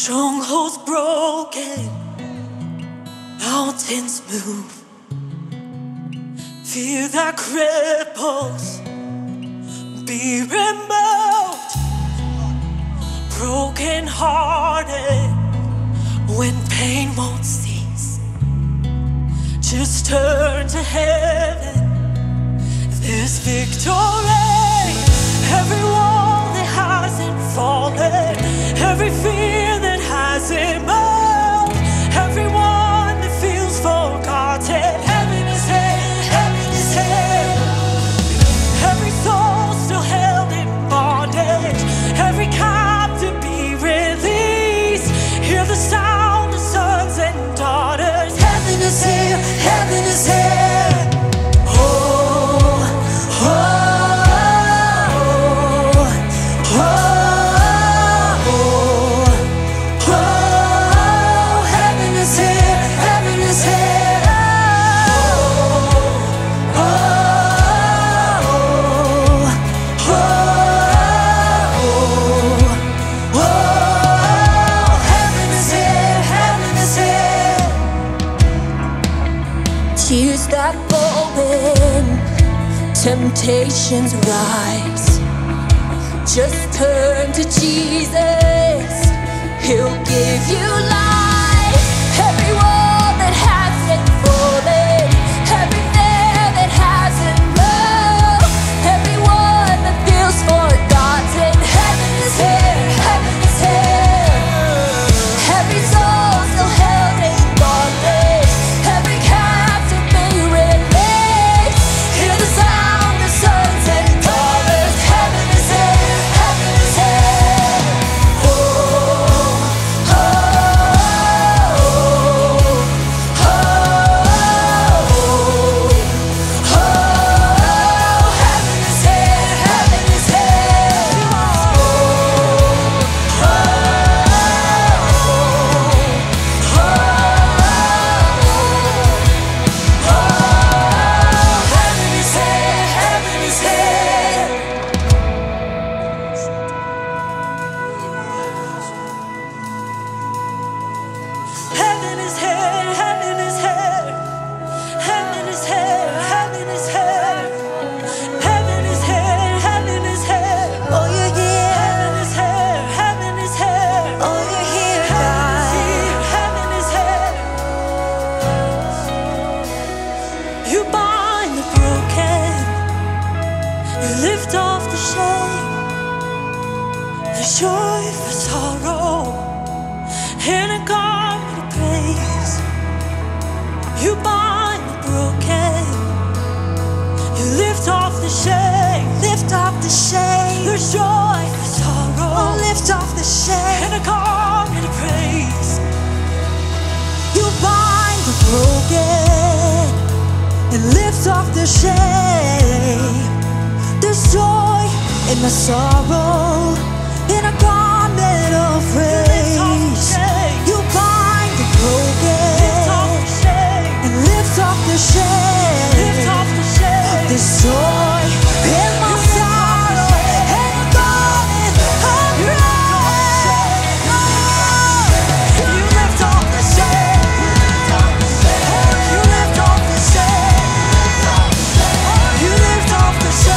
Strongholds broken, mountains move. Fear that cripples, be removed. Broken hearted, when pain won't cease, just turn to heaven. There's victory. Every wall that hasn't fallen, every fear that hasn't moved, everyone that feels forgotten, heaven is here, heaven is here. Every soul still held in bondage, every captive be released. Hear the sound of sons and daughters, heaven is here, heaven is here. Tears that fall in, temptations rise. Just turn to Jesus, He'll give you life. Every wall that hasn't fallen, every fear that hasn't moved, everyone that feels forgotten, heaven is here, heaven is here. Every soul still held in bondage, joy for sorrow, in a garment of praise. You bind the broken, you lift off the shame, lift off the shame. Your joy for sorrow, lift off the shame, in a garment of praise. You bind the broken, and lift off the shame. There's joy in the sorrow, in a garment of praise. You bind the broken and lift off the shame. There's joy in my sorrow, in a garment of praise. You lift off the shame, you lift off the shame, you lift off the shame, you lift off the shame.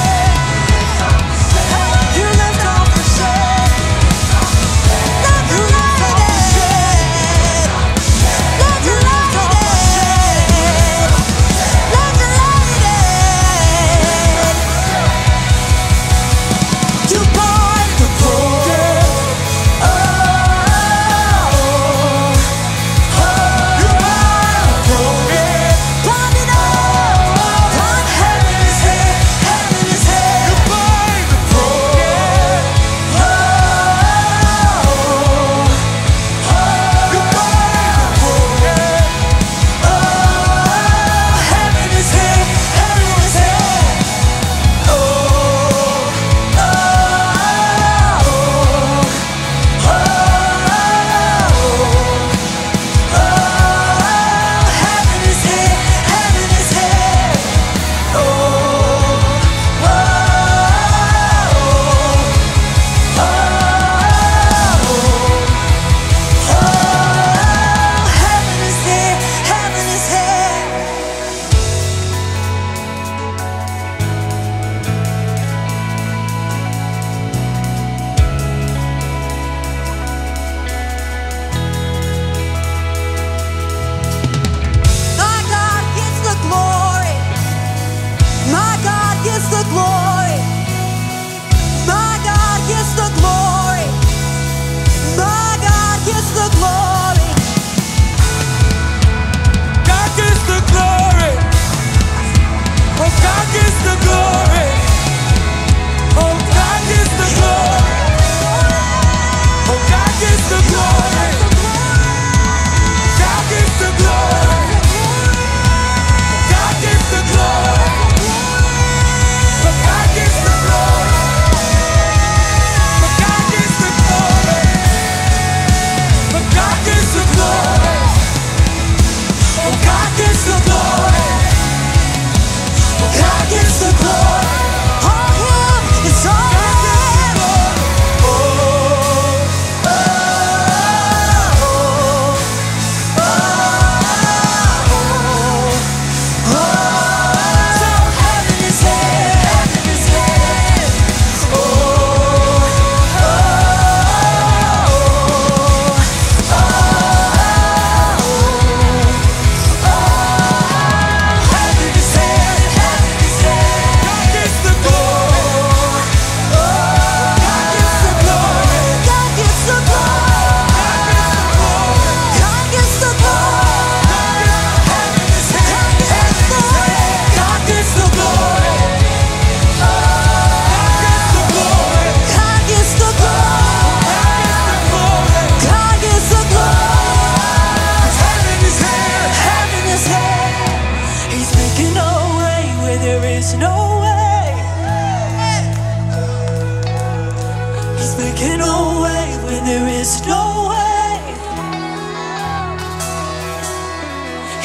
there's no way.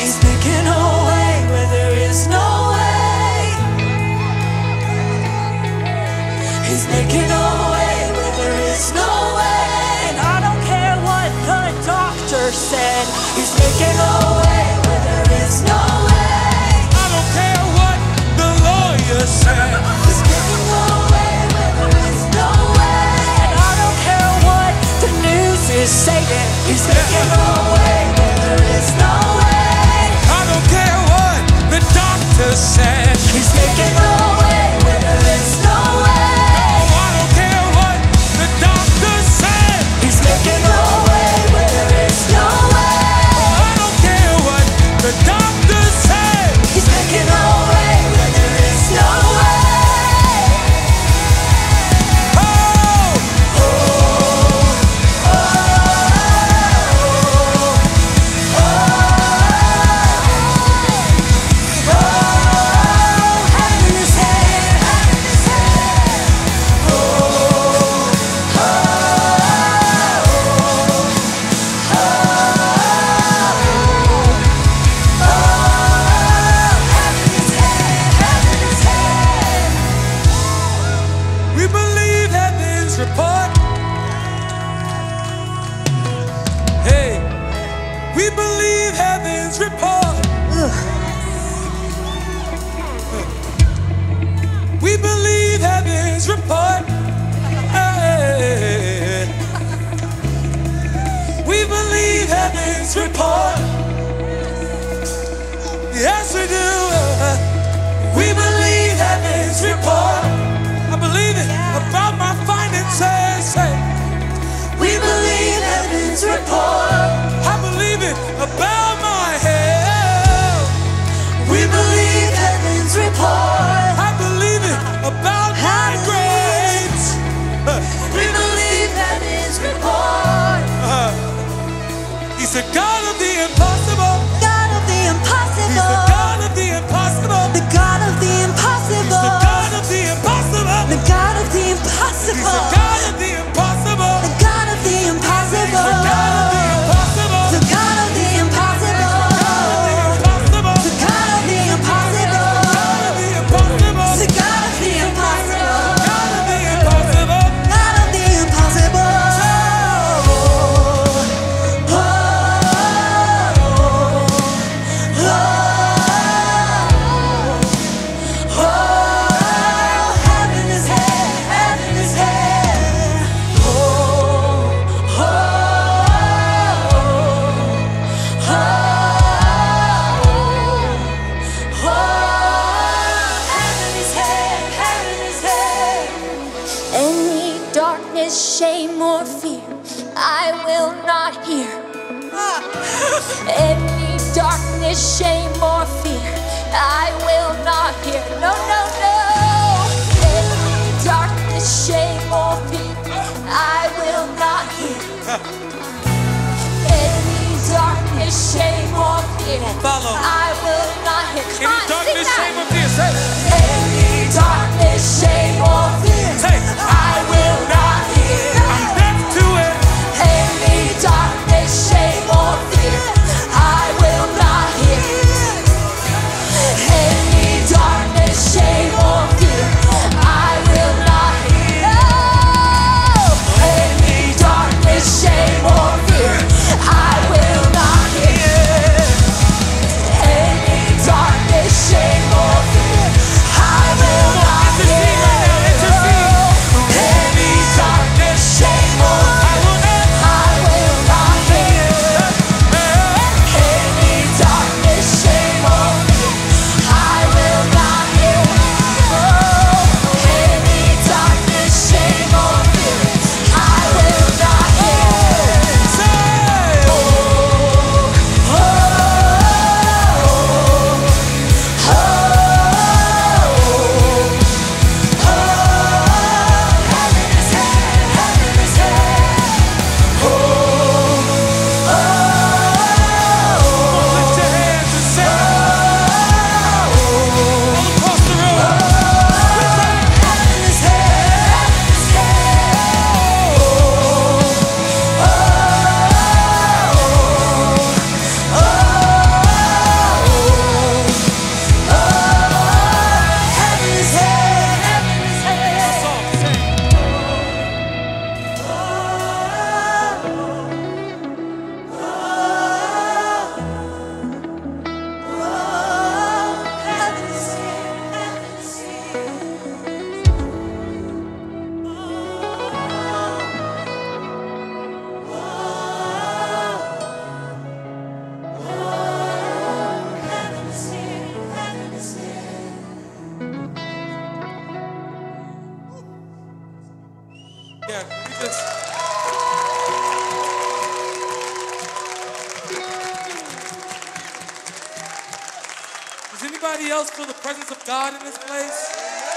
He's making a way where there is no way. He's making a way where there is no way. And I don't care what the doctor said. He's making a way where there is no way. I don't care what the lawyer said. He's making a way where there is no way. And I don't care what the news is saying. He's making a way where there is no way. I don't care what the doctor said. He's making a way where there is no way. Oh, I don't care what the doctor said. He's making a way where there is no way. Oh, I don't care what the doctor said. He's making a way where there is no way. Shame or fear. anybody else feel the presence of God in this place?